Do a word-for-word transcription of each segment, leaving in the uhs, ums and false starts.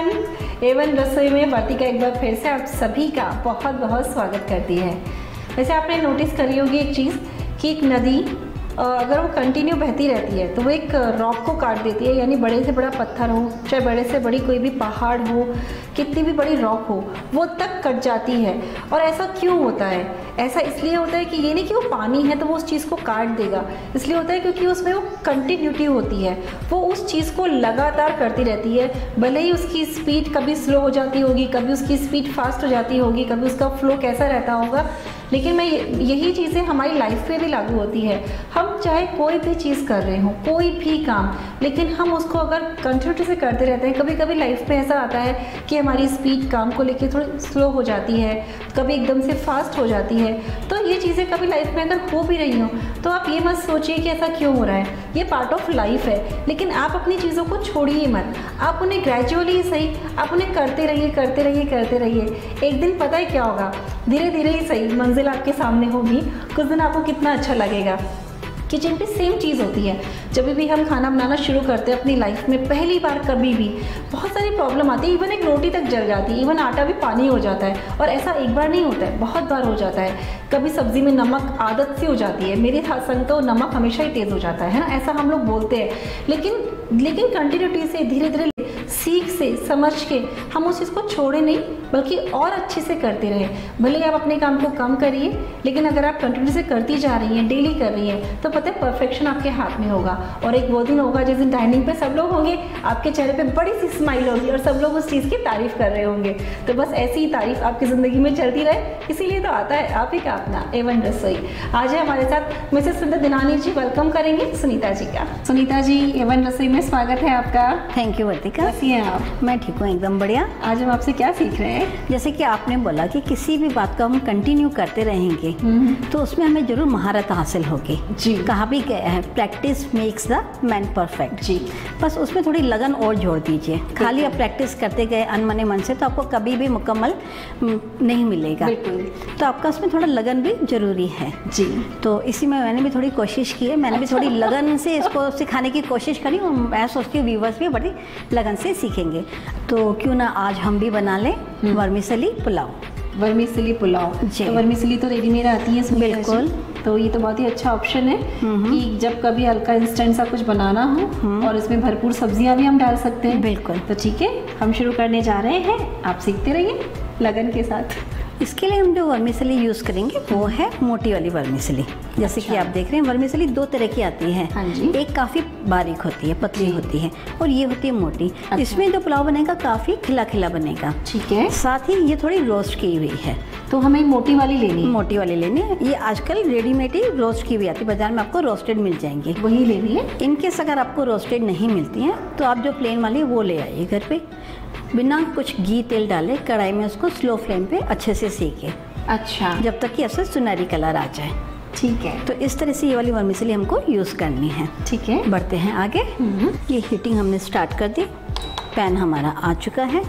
Everyone, Avon रसोई में वर्तिका एक बार फिर से आप सभी का बहुत बहुत स्वागत करती है। वैसे आपने नोटिस करी होगी एक चीज़ कि एक नदी अगर वो कंटिन्यू बहती रहती है तो वो एक रॉक को काट देती है, यानी बड़े से बड़ा पत्थर हो, चाहे बड़े से बड़ी कोई भी पहाड़ हो, कितनी भी बड़ी रॉक हो, वो तक कट जाती है। और ऐसा क्यों होता है? ऐसा इसलिए होता है कि ये नहीं कि वो पानी है तो वो उस चीज़ को काट देगा, इसलिए होता है क्योंकि उसमें वो कंटिन्यूटी होती है, वो उस चीज़ को लगातार करती रहती है। भले ही उसकी स्पीड कभी स्लो हो जाती होगी, कभी उसकी स्पीड फास्ट हो जाती होगी, कभी उसका फ्लो कैसा रहता होगा, लेकिन मैं यही चीज़ें हमारी लाइफ पे भी लागू होती है। हम चाहे कोई भी चीज़ कर रहे हों, कोई भी काम, लेकिन हम उसको अगर कंटिन्यूटी से करते रहते हैं, कभी कभी लाइफ पे ऐसा आता है कि हमारी स्पीड काम को लेके थोड़ी स्लो हो जाती है, कभी एकदम से फास्ट हो जाती है। तो ये चीज़ें कभी लाइफ में अगर हो भी रही हों तो आप ये मत सोचिए कि ऐसा क्यों हो रहा है, ये पार्ट ऑफ लाइफ है। लेकिन आप अपनी चीज़ों को छोड़िए मत, आप उन्हें ग्रेजुअली ही सही, आप उन्हें करते रहिए करते रहिए करते रहिए। एक दिन पता है क्या होगा, धीरे धीरे ही सही मंजिल आपके सामने होगी। कुछ दिन आपको कितना अच्छा लगेगा। किचन पे सेम चीज़ होती है, जब भी हम खाना बनाना शुरू करते हैं अपनी लाइफ में पहली बार, कभी भी बहुत सारी प्रॉब्लम आती है। इवन एक रोटी तक जल जाती है, इवन आटा भी पानी हो जाता है। और ऐसा एक बार नहीं होता है, बहुत बार हो जाता है। कभी सब्ज़ी में नमक आदत से हो जाती है, मेरे संग तो नमक हमेशा ही तेज़ हो जाता है ना, ऐसा हम लोग बोलते हैं। लेकिन लेकिन कंटिन्यूटी से, धीरे धीरे सीख से, समझ के हम उस चीज़ को छोड़े नहीं बल्कि और अच्छे से करते रहे। भले ही आप अपने काम को कम करिए, लेकिन अगर आप कंटिन्यू से करती जा रही हैं, डेली कर रही हैं, तो पता है परफेक्शन आपके हाथ में होगा। और एक वो दिन होगा जिस दिन डाइनिंग पे सब लोग होंगे, आपके चेहरे पे बड़ी सी स्माइल होगी और सब लोग उस चीज़ की तारीफ़ कर रहे होंगे। तो बस ऐसी ही तारीफ आपकी ज़िंदगी में चलती रहे, इसीलिए तो आता है आप ही का अपना ए वन रसोई। आज है हमारे साथ मिसेस सुनीता दिनानी जी, वेलकम करेंगे सुनीता जी का। सुनीता जी, ए वन रसोई में स्वागत है आपका। Thank you Vartika. आप? मैं ठीक हूँ, एकदम बढ़िया। आज हम आपसे क्या सीख रहे हैं? जैसे कि आपने बोला कि किसी भी बात को हम कंटिन्यू करते रहेंगे तो उसमें हमें जरूर महारत हासिल होगी। जी, कहा भी गया है, practice makes the man perfect. जी, बस उसमें थोड़ी लगन और जोड़ दीजिए। खाली आप प्रैक्टिस करते गए अनमने मन से तो आपको कभी भी मुकम्मल नहीं मिलेगा, तो आपका उसमें थोड़ा लगन भी जरूरी है। जी, तो इसी में मैंने भी थोड़ी कोशिश की है, मैंने भी थोड़ी लगन से इसको सिखाने की कोशिश करी और मैं सोचती हूँ व्यूवर्स भी बड़ी लगन से सीखेंगे। तो क्यों ना आज हम भी बना लें वर्मिसेली पुलाव। वर्मिसेली पुलाव, तो वर्मिसेली तो रेडीमेड आती है। बिल्कुल, तो ये तो बहुत ही अच्छा ऑप्शन है कि जब कभी हल्का इंस्टेंट सा कुछ बनाना हो, और इसमें भरपूर सब्जियां भी हम डाल सकते हैं। बिल्कुल, तो ठीक है, हम शुरू करने जा रहे हैं, आप सीखते रहिए लगन के साथ। इसके लिए हम जो वर्मिसेली यूज़ करेंगे वो है मोटी वाली वर्मिसेली। जैसे अच्छा। कि आप देख रहे हैं वर्मिसेली दो तरह की आती है। हाँ जी। एक काफ़ी बारीक होती है, पतली होती है, और ये होती है मोटी। अच्छा। इसमें जो पुलाव बनेगा काफ़ी खिला खिला बनेगा। ठीक है। साथ ही ये थोड़ी रोस्ट की हुई है, तो हमें मोटी वाली लेनी है। मोटी वाली लेनी है, ये आजकल रेडीमेड ही रोस्ट की हुई आती है, बाजार में आपको रोस्टेड मिल जाएंगी, वही लेनी है। इनकेस अगर आपको रोस्टेड नहीं मिलती है तो आप जो प्लेन वाली वो ले आइए घर पर, बिना कुछ घी तेल डाले कढ़ाई में उसको स्लो फ्लेम पे अच्छे से सेके। अच्छा, जब तक कि ऐसा सुनहरी कलर आ जाए। ठीक है, तो इस तरह से ये वाली वर्मिसेली हमको यूज़ करनी है। ठीक है, बढ़ते हैं आगे। ये हीटिंग हमने स्टार्ट कर दी, पैन हमारा आ चुका है।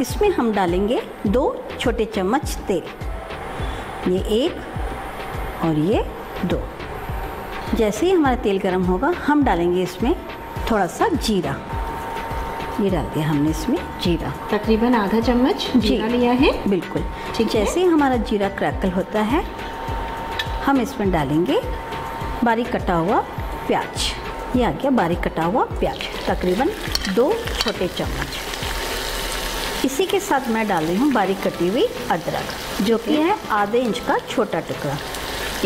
इसमें हम डालेंगे दो छोटे चम्मच तेल, ये एक और ये दो। जैसे ही हमारा तेल गर्म होगा हम डालेंगे इसमें थोड़ा सा जीरा। ये डाल दिया हमने इसमें जीरा, तकरीबन आधा चम्मच जीरा लिया है। बिल्कुल, ठीक। जैसे ही हमारा जीरा क्रैकल होता है हम इसमें डालेंगे बारीक कटा हुआ प्याज। ये आ गया बारीक कटा हुआ प्याज, तकरीबन दो छोटे चम्मच। इसी के साथ मैं डाल रही हूँ बारीक कटी हुई अदरक, जो कि है आधे इंच का छोटा टुकड़ा।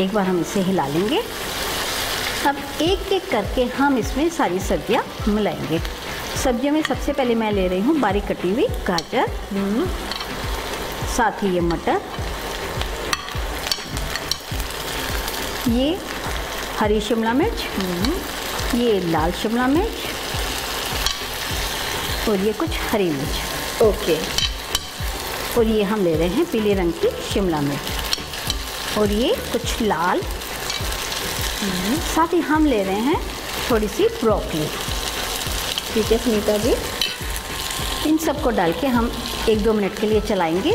एक बार हम इसे हिला लेंगे। अब एक एक करके हम इसमें सारी सब्जियाँ मिलाएंगे। सब्जियों में सबसे पहले मैं ले रही हूँ बारीक कटी हुई गाजर, साथ ही ये मटर, ये हरी शिमला मिर्च, ये लाल शिमला मिर्च, और ये कुछ हरी मिर्च। ओके, और ये हम ले रहे हैं पीले रंग की शिमला मिर्च, और ये कुछ लाल। साथ ही हम ले रहे हैं थोड़ी सी ब्रोकली। ठीक है सुनीता जी, इन सबको डाल के हम एक दो मिनट के लिए चलाएंगे।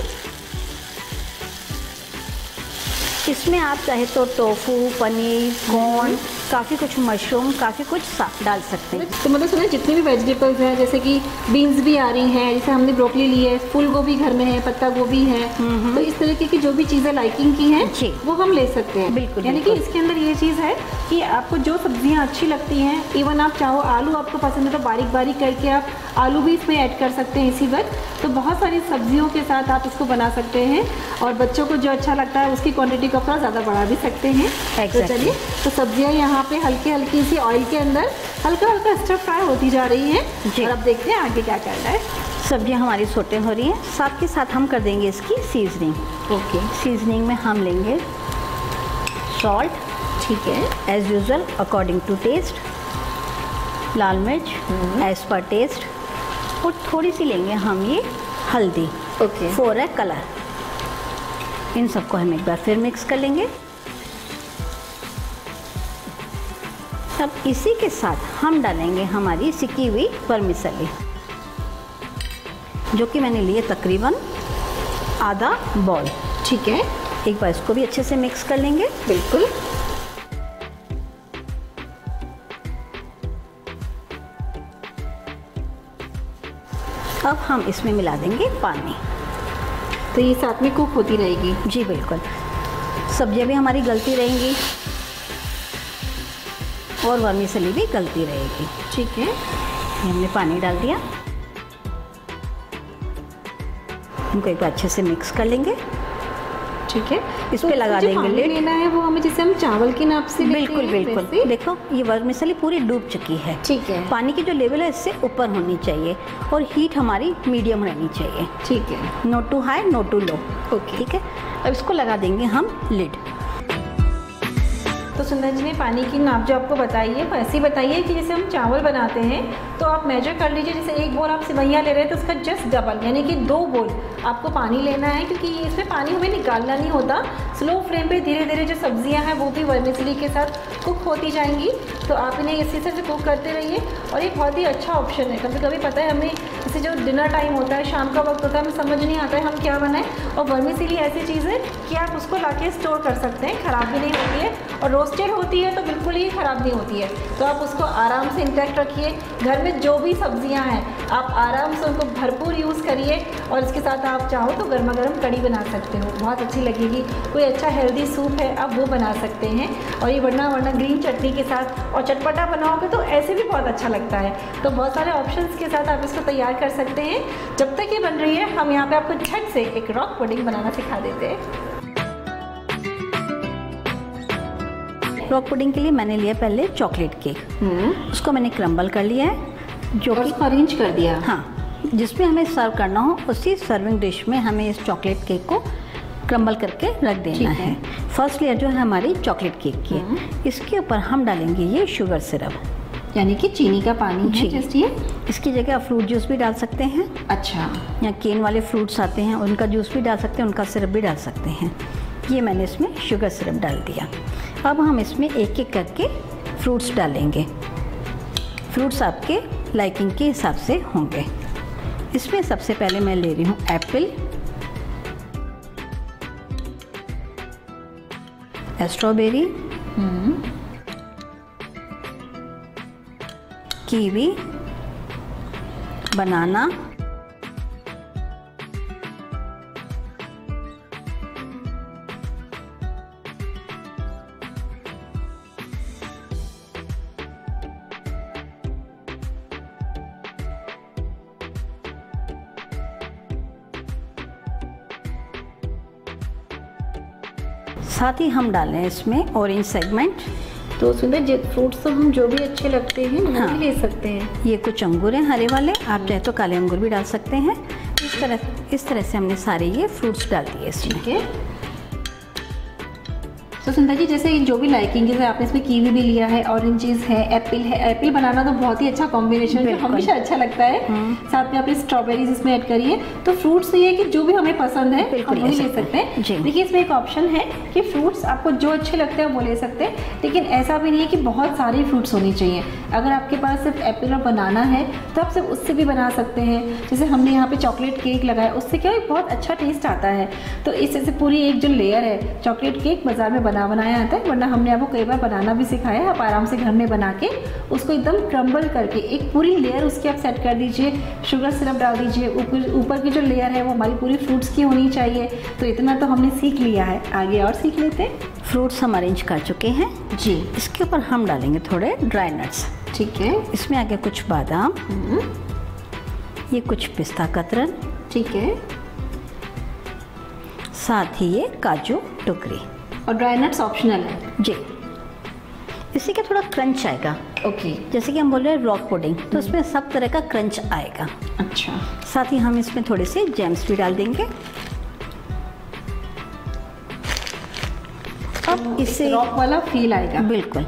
इसमें आप चाहे तो टोफू, पनीर, कॉर्न, काफ़ी कुछ मशरूम, काफ़ी कुछ डाल सकते हैं। तो मतलब सुना जितनी भी वेजिटेबल्स हैं, जैसे कि बीन्स भी आ रही हैं, जैसे हमने ब्रोकली ली है, फूल गोभी घर में है, पत्ता गोभी है, तो इस तरीके की जो भी चीज़ें लाइकिंग की हैं वो हम ले सकते हैं। बिल्कुल, यानी कि इसके अंदर ये चीज़ है कि आपको जो सब्जियाँ अच्छी लगती हैं, इवन आप चाहो आलू आपको पसंद है तो बारीक बारीक करके आप आलू भी इसमें ऐड कर सकते हैं इसी वक्त। तो बहुत सारी सब्जियों के साथ आप इसको बना सकते हैं और बच्चों को जो अच्छा लगता है उसकी क्वांटिटी को थोड़ा ज़्यादा बढ़ा भी सकते हैं। Exactly. तो चलिए, तो सब्जियां यहाँ पे हल्की हल्की सी ऑयल के अंदर हल्का हल्का स्टर फ्राई होती जा रही है और अब देखते हैं आगे क्या करना है। सब्जियां हमारी सोटे हो रही हैं, साथ के साथ हम कर देंगे इसकी सीजनिंग। ओके, सीजनिंग में हम लेंगे सॉल्ट, ठीक है, as usual according to taste, लाल मिर्च एज पर टेस्ट, और थोड़ी सी लेंगे हम ये हल्दी, ओके, फॉर अ कलर। इन सबको हम एक बार फिर मिक्स कर लेंगे। अब इसी के साथ हम डालेंगे हमारी सिकी हुई वर्मिसेली, जो कि मैंने लिए तकरीबन आधा बॉल, ठीक है। एक बार इसको भी अच्छे से मिक्स कर लेंगे। बिल्कुल, अब हम इसमें मिला देंगे पानी, तो ये साथ में कुक होती रहेगी। जी बिल्कुल, सब्जियां भी हमारी गलती रहेंगी और वर्मिसेली भी गलती रहेगी, ठीक है। हमने पानी डाल दिया, इनको एक बार अच्छे से मिक्स कर लेंगे, ठीक है। इस पे तो लगा देंगे लिड। लेना है वो हमें, जैसे हम चावल के नाप से लेते हैं। बिल्कुल बिल्कुल, देखो ये वर्मिसेली पूरी डूब चुकी है, ठीक है। पानी की जो लेवल है इससे ऊपर होनी चाहिए और हीट हमारी मीडियम रहनी चाहिए, ठीक है, not too high not too low, okay, ठीक है। अब इसको लगा देंगे हम लिड। तो सुंदर जी ने पानी की नाप जो आपको बताई है वैसे ही बताइए कि जैसे हम चावल बनाते हैं तो आप मेजर कर लीजिए, जैसे एक बोल आप सिवैयाँ ले रहे हैं तो उसका जस्ट डबल यानी कि दो बोल आपको पानी लेना है, क्योंकि इसमें पानी हमें निकालना नहीं होता। स्लो फ्लेम पे धीरे धीरे जो सब्जियां हैं वो भी वर्मिसेली के साथ कुक होती जाएंगी, तो आप इन्हें इसी तरह से कुक करते रहिए। और ये बहुत ही अच्छा ऑप्शन है। कभी कभी पता है हमें जैसे जो डिनर टाइम होता है, शाम का वक्त होता है, हमें समझ नहीं आता है हम क्या बनाएं, और वर्मिसेली ऐसी चीज़ है कि आप उसको ला के स्टोर कर सकते हैं, ख़राब भी नहीं होती है, और रोस्टेड होती है तो बिल्कुल ही ख़राब नहीं होती है। तो आप उसको आराम से इंटैक्ट रखिए। घर में जो भी सब्जियां हैं आप आराम से उनको भरपूर यूज़ करिए और इसके साथ आप चाहो तो गर्मा गर्म कड़ी बना सकते हो, बहुत अच्छी लगेगी। कोई अच्छा हेल्दी सूप है आप वो बना सकते हैं, और ये वरना वरना ग्रीन चटनी के साथ और चटपटा बनाओगे तो ऐसे भी बहुत अच्छा लगता है। तो बहुत सारे ऑप्शंस के साथ आप इसको तैयार कर सकते हैं। जब तक ये बन रही है हम यहाँ पे आपको झट से एक रॉक पुडिंग बनाना सिखा देते हैं। रॉक पुडिंग के लिए मैंने लिया पहले चॉकलेट केक, उसको मैंने क्रम्बल कर लिया है, जो कि अरेंज कर दिया, हाँ, जिसमें हमें सर्व करना हो उसी सर्विंग डिश में हमें इस चॉकलेट केक को क्रम्बल करके रख देना है। फर्स्ट लेयर जो है हमारी चॉकलेट केक की है, इसके ऊपर हम डालेंगे ये शुगर सिरप, यानी कि चीनी का पानी है जस्ट ये। इसकी जगह आप फ्रूट जूस भी डाल सकते हैं, अच्छा, या केन वाले फ्रूट्स आते हैं उनका जूस भी डाल सकते हैं, उनका सिरप भी डाल सकते हैं। ये मैंने इसमें शुगर सिरप डाल दिया। अब हम इसमें एक एक करके फ्रूट्स डालेंगे। फ्रूट्स आपके लाइकिंग के हिसाब से होंगे। इसमें सबसे पहले मैं ले रही हूँ एप्पल, स्ट्रॉबेरी, कीवी, बनाना, साथ ही हम डाल रहे हैं इसमें ऑरेंज सेगमेंट। तो सुंदर जी फ्रूट्स तो हम जो भी अच्छे लगते हैं वो हाँ, ले सकते हैं। ये कुछ अंगूर हैं हरे वाले, आप चाहे तो काले अंगूर भी डाल सकते हैं। इस तरह इस तरह से हमने सारे ये फ्रूट्स डाल दिए इसमें, ठीक है। तो सुंदर जी जैसे जो भी लाइकिंग है आपने इसमें कीवी भी लिया है, ऑरेंजेस है, एप्पल है। एप्पल बनाना तो बहुत ही अच्छा कॉम्बिनेशन है, हमेशा अच्छा लगता है। साथ में आपने स्ट्रॉबेरीज इसमें ऐड करिए। तो फ्रूट्स ये है कि जो भी हमें पसंद है बिल्कुल ले, ले सकते हैं। देखिए इसमें एक ऑप्शन है कि फ्रूट्स आपको जो अच्छे लगते हैं वो ले सकते हैं, लेकिन ऐसा भी नहीं है कि बहुत सारे फ्रूट्स होने चाहिए। अगर आपके पास सिर्फ एप्पल और बनाना है तो आप सिर्फ उससे भी बना सकते हैं। जैसे हमने यहाँ पे चॉकलेट केक लगाया, उससे क्या है बहुत अच्छा टेस्ट आता है। तो इस तरह से पूरी एक जो लेयर है, चॉकलेट केक बाज़ार में बना बनाया आता है, वरना हमने आपको कई बार बनाना भी सिखाया है। आप आराम से घर में बना के उसको एकदम क्रम्बल करके एक पूरी लेयर उसकी आप सेट कर दीजिए, शुगर सिरप डाल दीजिए। ऊपर ऊपर की जो लेयर है वो हमारी पूरी फ्रूट्स की होनी चाहिए। तो इतना तो हमने सीख लिया है, आगे और सीख लेते हैं। फ्रूट्स हम अरेंज कर चुके हैं जी। इसके ऊपर हम डालेंगे थोड़े ड्राई नट्स, ठीक है। इसमें आगे कुछ बादाम, ये कुछ पिस्ता कतरन, ठीक है, साथ ही ये काजू टुकड़ी। और ड्राई नट्स ऑप्शनल है जी। इसी का थोड़ा क्रंच आएगा, ओके। जैसे कि हम बोल रहे हैं रॉक पुडिंग, तो उसमें सब तरह का क्रंच आएगा। अच्छा, साथ ही हम इसमें थोड़े से जैम्स भी डाल देंगे। अब इससे रॉक वाला फील आएगा, बिल्कुल।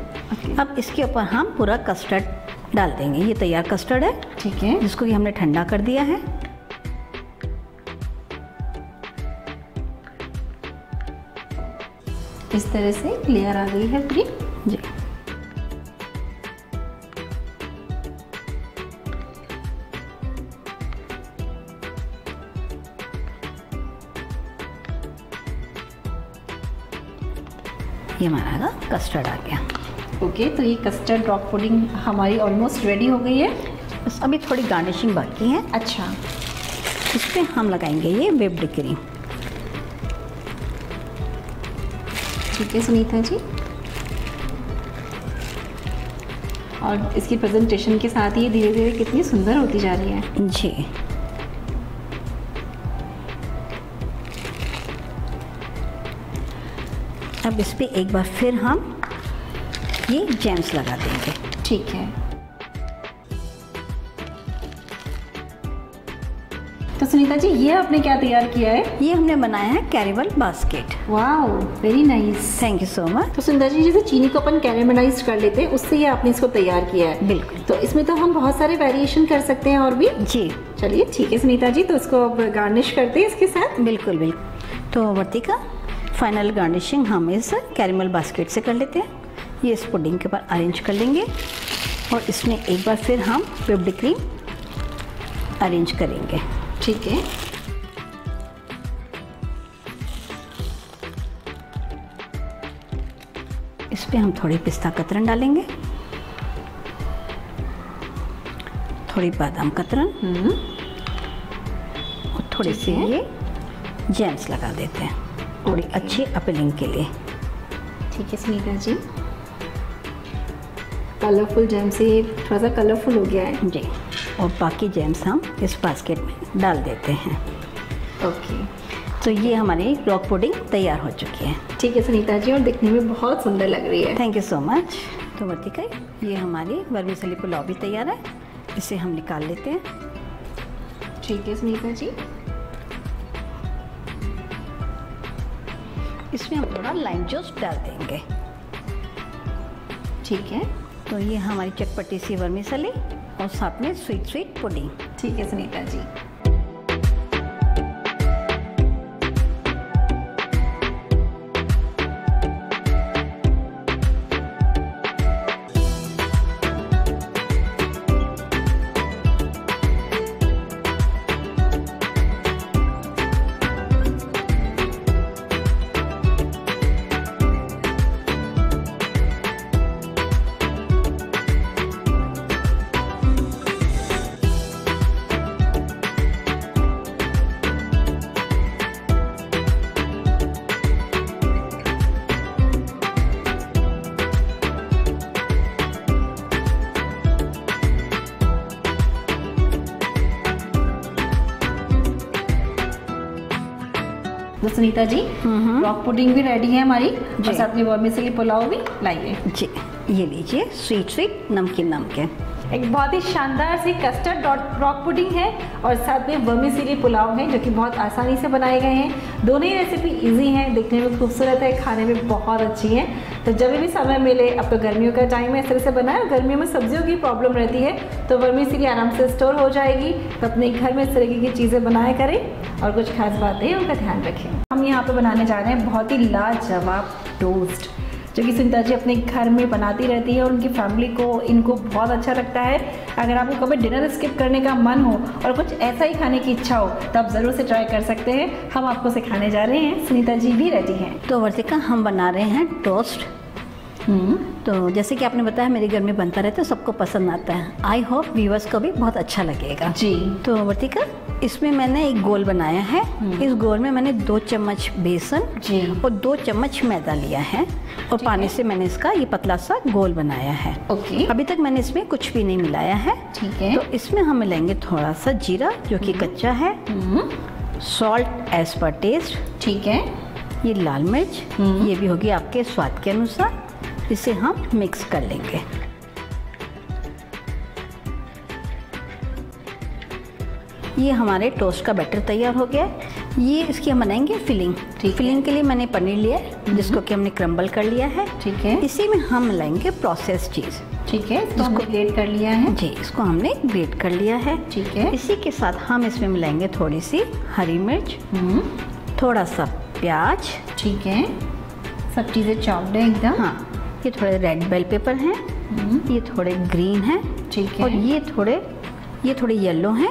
अब इसके ऊपर हम पूरा कस्टर्ड डाल देंगे। ये तैयार कस्टर्ड है, ठीक है, जिसको कि हमने ठंडा कर दिया है। इस तरह से लेयर आ गई है पूरी जी। ये हमारा कस्टर्ड आ गया, ओके। तो ये कस्टर्ड रॉक पुडिंग हमारी ऑलमोस्ट रेडी हो गई है। बस अभी थोड़ी गार्निशिंग बाकी है। अच्छा, इस पर हम लगाएंगे ये व्हिप्ड क्रीम, ठीक है सुनीता जी। और इसकी प्रेजेंटेशन के साथ ये धीरे धीरे कितनी सुंदर होती जा रही है जी। अब इस पर एक बार फिर हम ये जैम्स लगा देंगे, ठीक है। तो सुनीता जी, ये आपने क्या तैयार किया है? ये हमने बनाया है caramel basket. Wow, very nice, thank you so much. तो सुनीता जी, जैसे चीनी को अपन कैरेमलाइज कर लेते हैं, उससे ये आपने इसको तैयार किया है। बिल्कुल। तो इसमें तो हम बहुत सारे वेरिएशन कर सकते हैं और भी जी। चलिए ठीक है सुनीता जी, तो इसको अब गार्निश करते हैं इसके साथ। बिल्कुल बिल्कुल। तो वर्तिका, फाइनल गार्निशिंग हम इस कैरेमल बास्केट से कर लेते हैं। ये इस पुडिंग के ऊपर अरेंज कर लेंगे और इसमें एक बार फिर हम व्हिप्ड क्रीम अरेंज करेंगे, ठीक है। इस पर हम थोड़ी पिस्ता कतरन डालेंगे, थोड़ी बादाम कतरन और थोड़ी सी ये जैम्स लगा देते हैं थोड़ी अच्छी अपीलिंग के लिए, ठीक है सुनीता जी। कलरफुल जैम से थोड़ा सा कलरफुल हो गया है जी। और बाकी जैम्स हम इस बास्केट में डाल देते हैं, ओके। तो ये हमारी रॉक पुडिंग तैयार हो चुकी है, ठीक है सुनीता जी। और दिखने में बहुत सुंदर लग रही है, थैंक यू सो मच। तो वर्तिका, ये हमारी वर्मिसेली पुलाव भी तैयार है। इसे हम निकाल लेते हैं, ठीक है सुनीता जी। इसमें हम थोड़ा लाइम जूस डाल देंगे, ठीक है। तो ये हमारी चटपटी सी वर्मिसेली और साथ में स्वीट स्वीट पुडिंग, ठीक है सुनीता जी। तो सुनीता जी, रॉक पुडिंग भी रेडी है हमारी और साथ में वर्मिसेली पुलाव भी लाइए जी। ये लीजिए स्वीट स्वीट नमकीन नमकीन, एक बहुत ही शानदार सी कस्टर्ड रॉक पुडिंग है और साथ में वर्मिसेली पुलाव है, जो कि बहुत आसानी से बनाए गए हैं। दोनों ही रेसिपी इजी हैं, देखने में खूबसूरत है, खाने में बहुत अच्छी है। तो जब भी समय मिले, अब तो गर्मियों का टाइम है, इस तरह से बनाए। और गर्मियों में सब्जियों की प्रॉब्लम रहती है, तो वर्मिसेली आराम से स्टोर हो जाएगी। तो अपने घर में इस तरीके की चीज़ें बनाया करें और कुछ खास बातें उनका ध्यान रखें। हम यहाँ पर बनाने जा रहे हैं बहुत ही लाजवाब टोस्ट। जो कि सुनीता जी अपने घर में बनाती रहती है और उनकी फैमिली को इनको बहुत अच्छा लगता है। अगर आपको कभी डिनर स्किप करने का मन हो और कुछ ऐसा ही खाने की इच्छा हो तो आप ज़रूर से ट्राई कर सकते हैं। हम आपको सिखाने जा रहे हैं, सुनीता जी भी रेडी हैं। तो वर्तिका, हम बना रहे हैं टोस्ट। तो जैसे कि आपने बताया मेरे घर में बनता रहता है, सबको पसंद आता है। आई होप व्यूअर्स को भी बहुत अच्छा लगेगा जी। तो वर्तिका, इसमें मैंने एक गोल बनाया है। इस गोल में मैंने दो चम्मच बेसन जी और दो चम्मच मैदा लिया है और पानी से मैंने इसका ये पतला सा गोल बनाया है। ओके, अभी तक मैंने इसमें कुछ भी नहीं मिलाया है। ठीक है, तो इसमें हम मिलाएंगे थोड़ा सा जीरा जो कि कच्चा है, सॉल्ट एज पर टेस्ट, ठीक है, ये लाल मिर्च, ये भी होगी आपके स्वाद के अनुसार। इसे हम मिक्स कर लेंगे। ये हमारे टोस्ट का बैटर तैयार हो गया है। ये इसकी हम बनाएंगे फिलिंग। फिलिंग के लिए मैंने पनीर लिया है जिसको कि हमने क्रम्बल कर लिया है। ठीक है, इसी में हम मिलाएंगे प्रोसेस चीज़। ठीक है, इसको हमने ग्रेट कर लिया है जी, इसको हमने ग्रेट कर लिया है। ठीक है, इसी के साथ हम इसमें मिलाएंगे थोड़ी सी हरी मिर्च, थोड़ा सा प्याज। ठीक है, सब चीज़ें चॉप्ड है एकदम। हाँ, ये थोड़े रेड बेल पेपर हैं, ये थोड़े ग्रीन हैं, ठीक है, और ये थोड़े ये थोड़े येलो हैं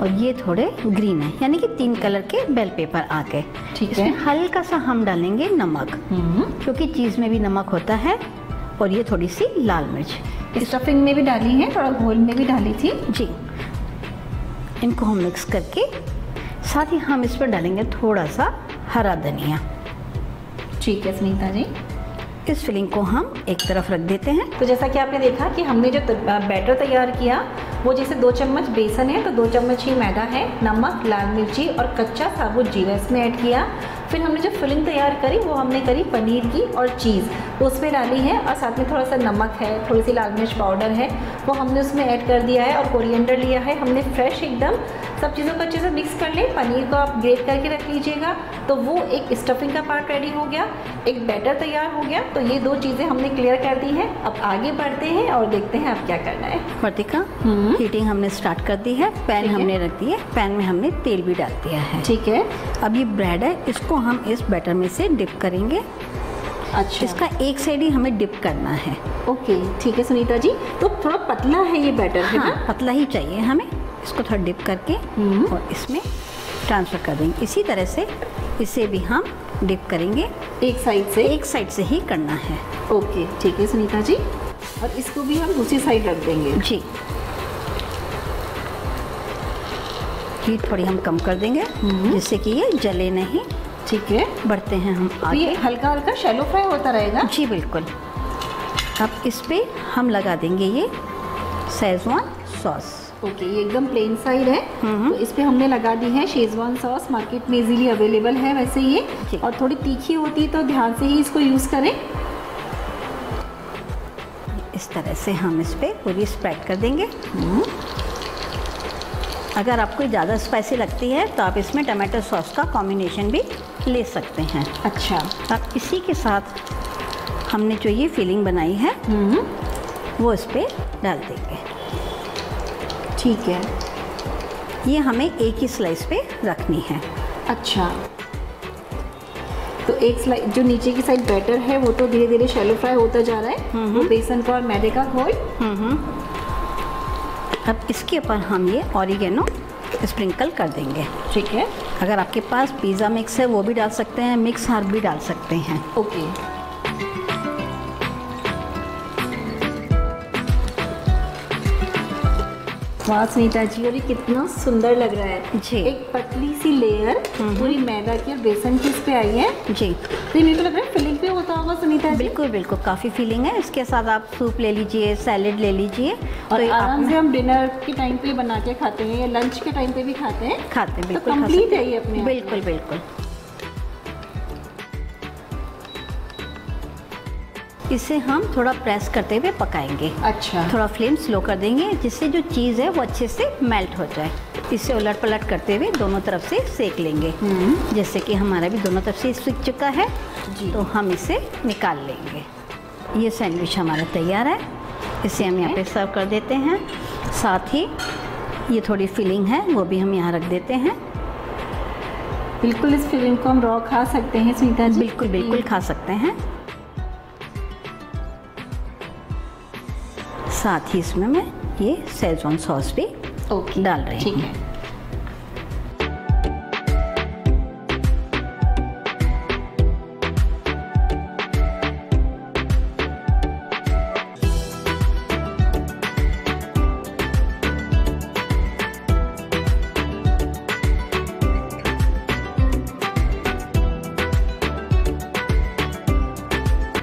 और ये थोड़े ग्रीन हैं, यानी कि तीन कलर के बेल पेपर आ गए। ठीक है, हल्का सा हम डालेंगे नमक क्योंकि चीज़ में भी नमक होता है, और ये थोड़ी सी लाल मिर्च स्टफिंग में भी डाली है, थोड़ा घोल में भी डाली थी जी। इनको हम मिक्स करके साथ ही हम इस पर डालेंगे थोड़ा सा हरा धनिया। ठीक है सुनीता जी, इस फिलिंग को हम एक तरफ रख देते हैं। तो जैसा कि आपने देखा कि हमने जो बैटर तैयार किया वो जैसे दो चम्मच बेसन है तो दो चम्मच ही मैदा है, नमक, लाल मिर्ची और कच्चा साबुत जीरा इसमें ऐड किया। फिर हमने जो फिलिंग तैयार करी वो हमने करी पनीर की और चीज़ उसमें डाली है, और साथ में थोड़ा सा नमक है, थोड़ी सी लाल मिर्च पाउडर है वो हमने उसमें ऐड कर दिया है, और कोरिएंडर लिया है हमने फ्रेश एकदम। सब चीज़ों को अच्छे से मिक्स कर लें। पनीर को आप ग्रेट करके रख लीजिएगा। तो वो एक स्टफिंग का पार्ट रेडी हो गया, एक बैटर तैयार हो गया। तो ये दो चीज़ें हमने क्लियर कर दी हैं। अब आगे बढ़ते हैं और देखते हैं अब क्या करना है। वर्तिका, हीटिंग हमने स्टार्ट कर दी है, पैन हमने रख दी है, पैन में हमने तेल भी डाल दिया है। ठीक है, अब ये ब्रेड है इसको हम इस बैटर में से डिप करेंगे। अच्छा, इसका एक साइड ही हमें डिप करना है। ओके, ठीक है सुनीता जी, तो थोड़ा पतला है ये बैटर है ना? पतला ही चाहिए हमें। इसको थोड़ा डिप करके और इसमें ट्रांसफ़र कर देंगे। इसी तरह से इसे भी हम डिप करेंगे, एक साइड से एक साइड से ही करना है। ओके, ठीक है सुनीता जी, और इसको भी हम दूसरी साइड रख देंगे जी। हीट थोड़ी हम कम कर देंगे जिससे कि ये जले नहीं। ठीक है, बढ़ते हैं हम आगे। ये हल्का हल्का शैलो फ्राई होता रहेगा जी, बिल्कुल। अब इस पर हम लगा देंगे ये शेजवान सॉस। ओके okay, ये एकदम प्लेन साइड है तो इस पर हमने लगा दी है शेजवान सॉस। मार्केट में इजीली अवेलेबल है वैसे ये, और थोड़ी तीखी होती है तो ध्यान से ही इसको यूज़ करें। इस तरह से हम इस पर पूरी स्प्रेड कर देंगे। अगर आपको ज़्यादा स्पाइसी लगती है तो आप इसमें टमाटो सॉस का कॉम्बिनेशन भी ले सकते हैं। अच्छा, अब इसी के साथ हमने जो ये फिलिंग बनाई है वो इस पर डाल देंगे। ठीक है, ये हमें एक ही स्लाइस पे रखनी है। अच्छा, तो एक स्लाइस जो नीचे की साइड बैटर है वो तो धीरे धीरे शैलो फ्राई होता जा रहा है, वो बेसन का और मैदे का घोल। अब इसके ऊपर हम ये ऑरिगेनो स्प्रिंकल कर देंगे। ठीक है, अगर आपके पास पिज़्ज़ा मिक्स है वो भी डाल सकते हैं, मिक्स हर्ब भी डाल सकते हैं। ओके, वाह सुनीता जी, और ये कितना सुंदर लग रहा है जी। एक पतली सी लेयर पूरी मैदा की और बेसन की इस पे आई है जी। तो मेरे को लग रहा है फिलिंग भी होता होगा सुनीता जी। बिल्कुल बिल्कुल, काफ़ी फिलिंग है। इसके साथ आप सूप ले लीजिए, सैलेड ले लीजिए, और तो आराम से हम डिनर के टाइम पे बना के खाते हैं या लंच के टाइम पे भी खाते हैं खाते हैं बिल्कुल, तो कंप्लीट है ये अपने। बिल्कुल बिल्कुल, इसे हम थोड़ा प्रेस करते हुए पकाएंगे। अच्छा, थोड़ा फ्लेम स्लो कर देंगे जिससे जो चीज़ है वो अच्छे से मेल्ट हो जाए। इसे उलट पलट करते हुए दोनों तरफ से सेक लेंगे। जैसे कि हमारा भी दोनों तरफ से सिक चुका है जी, तो हम इसे निकाल लेंगे। ये सैंडविच हमारा तैयार है, इसे हम यहाँ पे सर्व कर देते हैं। साथ ही ये थोड़ी फिलिंग है वो भी हम यहाँ रख देते हैं। बिल्कुल, इस फिलिंग को हम रॉ खा सकते हैं सुनीता जी। बिल्कुल बिल्कुल खा सकते हैं। साथ ही इसमें मैं ये शेजवान सॉस भी okay. डाल रही हूँ।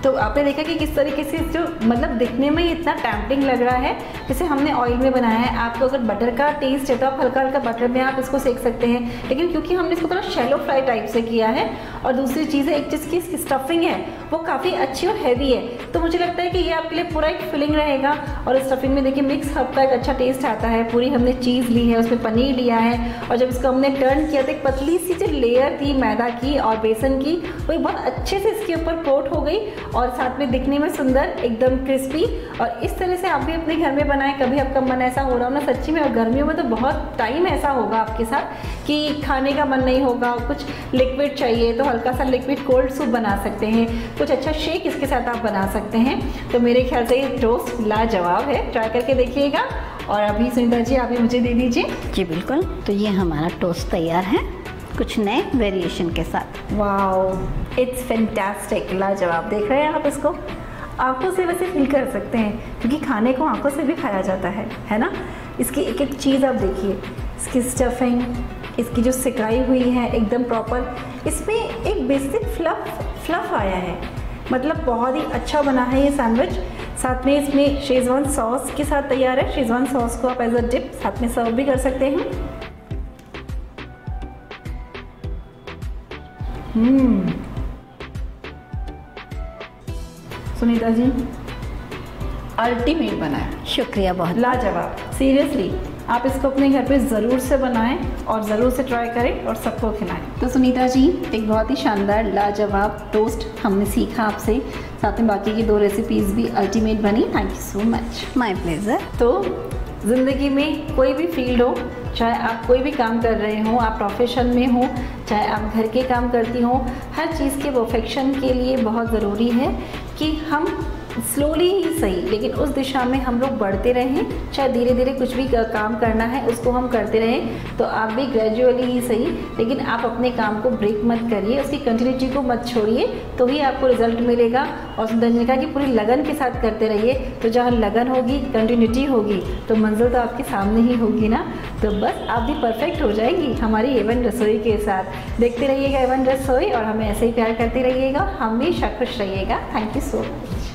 तो आपने देखा कि किस तरीके से जो मतलब दिखने में ही इतना टैम्पटिंग लग रहा है। जैसे हमने ऑयल में बनाया है, आपको अगर बटर का टेस्ट है तो आप हल्का हल्का बटर में आप इसको सेक सकते हैं, लेकिन क्योंकि हमने इसको थोड़ा शैलो फ्राई टाइप से किया है और दूसरी चीज़ है एक चीज़ की इसकी स्टफिंग है वो काफ़ी अच्छी और हैवी है, तो मुझे लगता है कि ये आपके लिए पूरा एक फिलिंग रहेगा। और स्टफिंग में देखिए मिक्स हब का एक अच्छा टेस्ट आता है। पूरी हमने चीज़ ली है, उसमें पनीर लिया है और जब इसको हमने टर्न किया तो एक पतली सी जो लेयर थी मैदा की और बेसन की वो बहुत अच्छे से इसके ऊपर कोट हो गई और साथ में दिखने में सुंदर एकदम क्रिस्पी। और इस तरह से आप भी अपने घर में बनाएं। कभी आपका मन ऐसा हो रहा हो ना सच्ची में, और गर्मियों में तो बहुत टाइम ऐसा होगा आपके साथ कि खाने का मन नहीं होगा, कुछ लिक्विड चाहिए तो हल्का सा लिक्विड कोल्ड सूप बना सकते हैं, कुछ अच्छा शेक इसके साथ आप बना सकते हैं। तो मेरे ख्याल से ये टोस्ट लाजवाब है, ट्राई करके देखिएगा। और अभी सुनीता जी आप ही मुझे दे दीजिए। जी बिल्कुल, तो ये हमारा टोस्ट तैयार है कुछ नए वेरिएशन के साथ। वाओ, इट्स फैंटास्टिक, लाजवाब। देख रहे हैं आप इसको, आंखों से वैसे फील कर सकते हैं क्योंकि खाने को आंखों से भी खाया जाता है, है ना। इसकी एक एक चीज़ आप देखिए, इसकी स्टफिंग, इसकी जो सिकाई हुई है एकदम प्रॉपर, इसमें एक बेसिक फ्लफ फ्लफ आया है, मतलब बहुत ही अच्छा बना है ये सैंडविच। साथ में इसमें शेजवान सॉस के साथ तैयार है। शेजवान सॉस को आप एज अ डिप साथ में सर्व भी कर सकते हैं। हम्म सुनीता जी अल्टीमेट बनाया, शुक्रिया, बहुत लाजवाब। सीरियसली आप इसको अपने घर पे ज़रूर से बनाएं और ज़रूर से ट्राई करें और सबको खिलाएं। तो सुनीता जी एक बहुत ही शानदार लाजवाब टोस्ट हमने सीखा आपसे, साथ में बाकी की दो रेसिपीज़ भी अल्टीमेट बनी। Thank you so much. My pleasure. तो ज़िंदगी में कोई भी फील्ड हो, चाहे आप कोई भी काम कर रहे हो, आप प्रोफेशन में हो, चाहे आप घर के काम करती हो, हर चीज़ के परफेक्शन के लिए बहुत ज़रूरी है कि हम स्लोली ही सही लेकिन उस दिशा में हम लोग बढ़ते रहें। चाहे धीरे धीरे कुछ भी काम करना है उसको हम करते रहें, तो आप भी ग्रेजुअली ही सही लेकिन आप अपने काम को ब्रेक मत करिए, उसकी कंटिन्यूटी को मत छोड़िए, तो ही आपको रिजल्ट मिलेगा। और सुंदर ने कहा कि पूरी लगन के साथ करते रहिए, तो जहाँ लगन होगी, कंटिन्यूटी होगी, तो मंजिल तो आपके सामने ही होगी ना। तो बस आप भी परफेक्ट हो जाएंगी हमारी एवन रसोई के साथ। देखते रहिएगा एवन रसोई और हमें ऐसे ही प्यार करते रहिएगा, हमेशा खुश रहिएगा। Thank you so much.